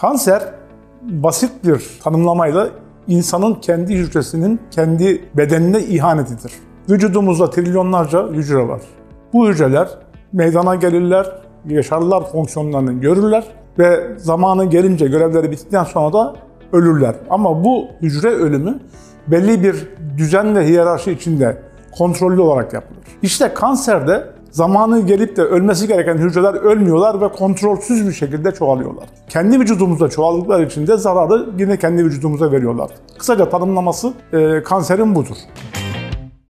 Kanser basit bir tanımlamayla insanın kendi hücresinin kendi bedenine ihanetidir. Vücudumuzda trilyonlarca hücre var. Bu hücreler meydana gelirler, yaşarlar, fonksiyonlarını görürler ve zamanı gelince görevleri bittikten sonra da ölürler. Ama bu hücre ölümü belli bir düzen ve hiyerarşi içinde kontrollü olarak yapılır. İşte kanserde zamanı gelip de ölmesi gereken hücreler ölmüyorlar ve kontrolsüz bir şekilde çoğalıyorlar. Kendi vücudumuzda çoğaldıkları için de zararı yine kendi vücudumuza veriyorlar. Kısaca tanımlaması kanserin budur.